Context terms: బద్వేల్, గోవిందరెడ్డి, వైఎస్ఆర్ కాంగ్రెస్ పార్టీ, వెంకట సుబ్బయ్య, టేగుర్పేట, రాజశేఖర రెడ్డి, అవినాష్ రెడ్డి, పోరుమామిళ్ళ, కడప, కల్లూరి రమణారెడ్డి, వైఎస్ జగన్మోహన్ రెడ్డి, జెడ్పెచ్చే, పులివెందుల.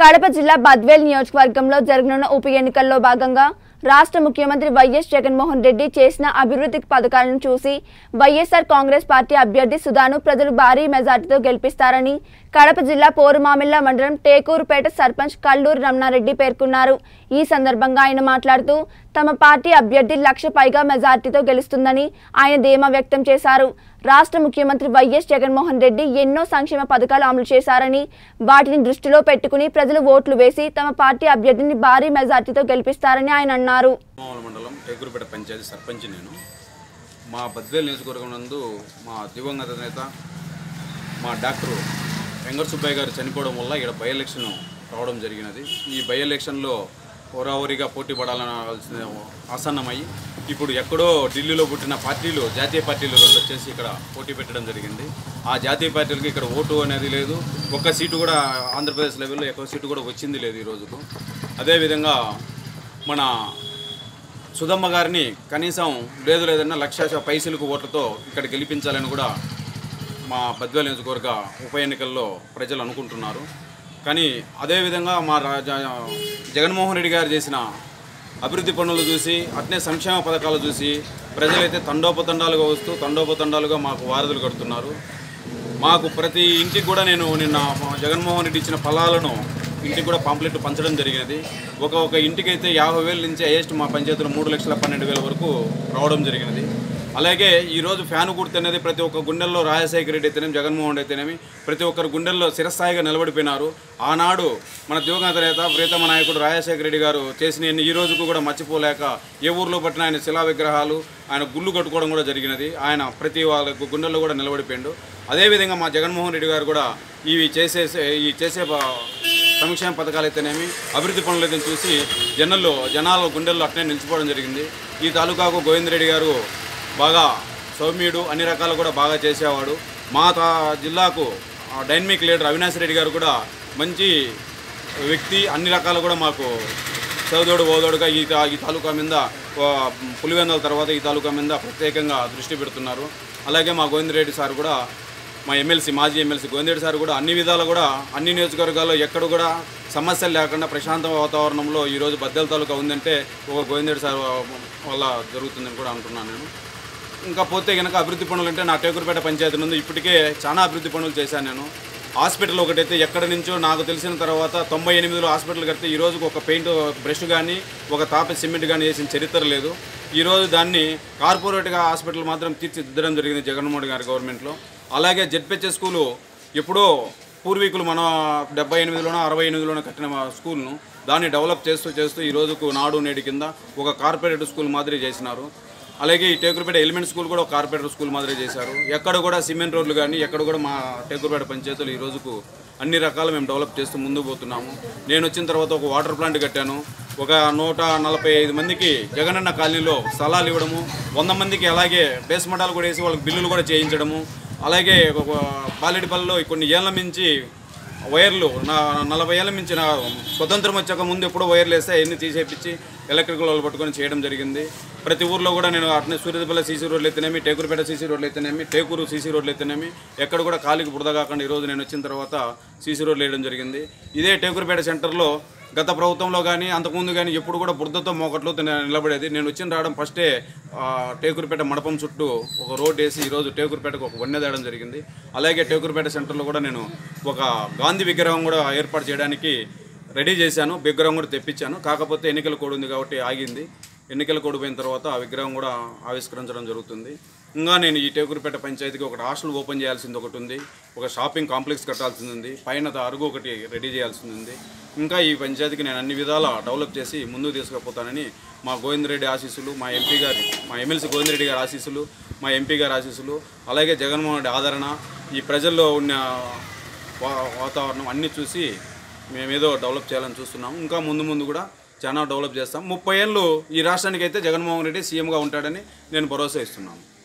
కడప జిల్లా బద్వేల్ నియోజకవర్గంలో జరగనున్న ఉప ఎన్నికల్లో భాగంగా రాష్ట్ర ముఖ్యమంత్రి వైఎస్ జగన్మోహన్ రెడ్డి చేసిన అభివృద్ధి పథకాలను చూసి వైఎస్ఆర్ కాంగ్రెస్ పార్టీ అభ్యర్థి సుధాను ప్రజలు భారీ మెజార్టీతో గెలిపిస్తారని కడప జిల్లా పోరుమామిళ్ళ మండలం టేగుర్పేట సర్పంచ్ కల్లూరి రమణారెడ్డి పేర్కొన్నారు. ఈ సందర్భంగా ఆయన మాట్లాడుతూ తమ పార్టీ అభ్యర్థి 1,00,000 పైగా మెజార్టీతో గెలుస్తుందని ఆయన ధీమా వ్యక్తం చేశారు. రాష్ట్ర ముఖ్యమంత్రి వైఎస్ జగన్మోహన్ రెడ్డి ఎన్నో సంక్షేమ పథకాలు అమలు చేశారని వాటిని దృష్టిలో పెట్టుకుని ప్రజలు ఓట్లు వేసి తమ పార్టీ అభ్యర్థిని భారీ మెజార్టీతో గెలిపిస్తారని ఆయన అన్నారు. మండలం టేగుర్పేట పంచాయతీ సర్పంచ్ నేను. మా బద్వేల్ నియోజకవర్గం నందు మా దివంగత నేత మా డాక్టర్ వెంకట సుబ్బయ్య గారు చనిపోవడం వల్ల ఇక్కడ బై ఎలక్షన్ రావడం జరిగినది. ఈ బై ఎలక్షన్లో హోరాహోరీగా పోటీ పడాలనాల్సిన ఆసన్నమయ్యి ఇప్పుడు ఎక్కడో ఢిల్లీలో పుట్టిన పార్టీలు జాతీయ పార్టీలు 2 వచ్చేసి ఇక్కడ పోటీ పెట్టడం జరిగింది. ఆ జాతీయ పార్టీలకు ఇక్కడ ఓటు అనేది లేదు. ఒక్క సీటు కూడా ఆంధ్రప్రదేశ్ లెవెల్లో ఎక్కువ సీటు కూడా వచ్చింది లేదు ఈరోజుకు. అదేవిధంగా మన సుధమ్మ గారిని కనీసం లేదన్నా 1,00,000 పైసలకు ఓట్లతో ఇక్కడ గెలిపించాలని కూడా మా బద్వేల్ నియోజకవర్గ ఉప ఎన్నికల్లో ప్రజలు అనుకుంటున్నారు. కానీ అదేవిధంగా మా జగన్మోహన్ రెడ్డి గారు చేసిన అభివృద్ధి పనులు చూసి అట్నే సంక్షేమ పథకాలు చూసి ప్రజలైతే తండోపతండాలుగా వస్తూ తండోపతండాలుగా మాకు వారధులు కడుతున్నారు. మాకు ప్రతి ఇంటికి కూడా నేను నిన్న జగన్మోహన్ రెడ్డి ఇచ్చిన ఫలాలను ఇంటికి కూడా పాంప్లెట్ పంచడం జరిగినది. ఒక ఇంటికైతే 50,000 నుంచి హైయెస్ట్ మా పంచాయతీలో 3,12,000 వరకు రావడం జరిగినది. అలాగే ఈరోజు ఫ్యాను గుర్తు అనేది ప్రతి ఒక్క గుండెల్లో రాజశేఖర రెడ్డి అయితేనేమి జగన్మోహన్ రెడ్డి అయితేనేమి ప్రతి ఒక్కరు గుండెల్లో శిరస్థాయిగా నిలబడిపోయినారు. ఆనాడు మన దివంగత నేత ప్రీతమ నాయకుడు రాజశేఖర రెడ్డి గారు చేసిన ఈ రోజుకు కూడా మర్చిపోలేక ఏ ఊర్లో పట్టిన ఆయన శిలా విగ్రహాలు ఆయన గుళ్ళు కట్టుకోవడం కూడా జరిగినది. ఆయన ప్రతి వాళ్ళకు గుండెల్లో కూడా నిలబడిపోయాడు. అదేవిధంగా మా జగన్మోహన్ రెడ్డి గారు కూడా ఈ చేసే సంక్షేమ పథకాలు అయితేనేమి అభివృద్ధి పనులు అయితే చూసి జనాల గుండెల్లో అట్నే నిలిచిపోవడం జరిగింది. ఈ తాలూకాకు గోవిందరెడ్డి గారు బాగా సౌమ్యుడు, అన్ని రకాలు కూడా బాగా చేసేవాడు. మా జిల్లాకు డైనమిక్ లీడర్ అవినాష్ రెడ్డి గారు కూడా మంచి వ్యక్తి, అన్ని రకాలు కూడా మాకు చదువుతోడు ఓదోడుగా ఈ తాలూకా మీద పులివెందుల తర్వాత ఈ తాలూకా మీద ప్రత్యేకంగా దృష్టి పెడుతున్నారు. అలాగే మా గోవిందరెడ్డి సార్ కూడా మా మాజీ ఎమ్మెల్సీ గోవిందరెడ్డి సార్ కూడా అన్ని విధాలు కూడా అన్ని నియోజకవర్గాల్లో ఎక్కడ కూడా సమస్యలు లేకుండా ప్రశాంత వాతావరణంలో ఈరోజు బద్వేల్ తాలూకా ఉందంటే ఒక గోవిందరెడ్డి సార్ వల్ల జరుగుతుందని కూడా అంటున్నాను నేను. ఇంకా పోతే కనుక అభివృద్ధి పనులు అంటే నా టేగుర్పేట పంచాయతీ నుండి ఇప్పటికే చాలా అభివృద్ధి పనులు చేశాను నేను. హాస్పిటల్ ఒకటైతే ఎక్కడి నుంచో నాకు తెలిసిన తర్వాత 98లో హాస్పిటల్ కడితే ఈరోజుకు ఒక పెయింట్ బ్రష్ కానీ ఒక తాప సిమెంట్ కానీ వేసిన చరిత్ర లేదు. ఈరోజు దాన్ని కార్పొరేట్గా హాస్పిటల్ మాత్రం తీర్చిదిద్దడం జరిగింది జగన్మోహన్ గారి గవర్నమెంట్లో. అలాగే జెడ్పెచ్చే స్కూలు ఎప్పుడో పూర్వీకులు మన 78లోనో 68లోనో కట్టిన స్కూల్ను దాన్ని డెవలప్ చేస్తూ ఈరోజుకు నాడు నేడు కింద ఒక కార్పొరేట్ స్కూల్ మాదిరి చేసినారు. అలాగే ఈ టేగుర్పేట ఎలిమెంట్ స్కూల్ కూడా ఒక కార్పొరేటర్ స్కూల్ మాదిరి చేశారు. ఎక్కడ కూడా సిమెంట్ రోడ్లు కానీ ఎక్కడ కూడా మా టేగుర్పేట పంచాయతీలు ఈ రోజుకు అన్ని రకాలు మేము డెవలప్ చేస్తూ ముందుకు పోతున్నాము. నేను వచ్చిన తర్వాత ఒక వాటర్ ప్లాంట్ కట్టాను. ఒక 145 మందికి జగనన్న కాలనీలో స్థలాలు ఇవ్వడము, 100 మందికి అలాగే బేస్మెంటాలు కూడా వేసి వాళ్ళకి బిల్లులు కూడా చేయించడము. అలాగే బాలెడిపల్లిలో కొన్ని ఏళ్ళ మించి వైర్లు 40 ఏళ్ళ మించిన స్వతంత్రం వచ్చాక ముందు ఎప్పుడో వైర్లు వేస్తే అవన్నీ తీసేపించి ఎలక్ట్రికల్ వాళ్ళు పట్టుకొని చేయడం జరిగింది. ప్రతి ఊర్లో కూడా నేను అట్నే సూర్యపల్లి సీసీ రోడ్లు అయితేనేమి, టేగుర్పేట సీసీ రోడ్లు అయితేనేమి, టేకూరు సీసీ రోడ్లు అయితేనేమి ఎక్కడ కూడా ఖాళీకి బురద కాకుండా ఈరోజు నేను వచ్చిన తర్వాత సీసీ రోడ్లు వేయడం జరిగింది. ఇదే టేగుర్పేట సెంటర్లో గత ప్రభుత్వంలో కానీ అంతకుముందు కానీ ఎప్పుడు కూడా బురదతో మోకట్లో నిలబడేది. నేను వచ్చిన రావడం ఫస్టే టేగుర్పేట మండపం చుట్టూ ఒక రోడ్ వేసి ఈరోజు టేగుర్పేటకు ఒక వన్నె తేయడం జరిగింది. అలాగే టేగుర్పేట సెంటర్లో కూడా నేను ఒక గాంధీ విగ్రహం కూడా ఏర్పాటు చేయడానికి రెడీ చేశాను. విగ్రహం కూడా తెప్పించాను. కాకపోతే ఎన్నికల కోడ్ ఉంది కాబట్టి ఆగింది. ఎన్నికల కోడ్ పోయిన తర్వాత ఆ విగ్రహం కూడా ఆవిష్కరించడం జరుగుతుంది. ఇంకా నేను ఈ టేగుర్పేట పంచాయతీకి ఒక హాస్టల్ ఓపెన్ చేయాల్సింది ఒకటి ఉంది, ఒక షాపింగ్ కాంప్లెక్స్ కట్టాల్సింది ఉంది, పైన అరుగు ఒకటి రెడీ చేయాల్సింది ఉంది. ఇంకా ఈ పంచాయతీకి నేను అన్ని విధాలా డెవలప్ చేసి ముందుకు తీసుకుపోతానని మా గోవిందరెడ్డి ఆశీస్సులు, మా ఎమ్మెల్సీ గోవిందరెడ్డి గారి ఆశీస్సులు, మా ఎంపీ గారి ఆశీస్సులు, అలాగే జగన్మోహన్ రెడ్డి ఆదరణ, ఈ ప్రజల్లో ఉన్న వాతావరణం అన్నీ చూసి మేమేదో డెవలప్ చేయాలని చూస్తున్నాము. ఇంకా ముందు కూడా చాలా డెవలప్ చేస్తాం. 30 ఏళ్ళు ఈ రాష్ట్రానికైతే జగన్మోహన్ రెడ్డి సీఎంగా ఉంటాడని నేను భరోసా ఇస్తున్నాను.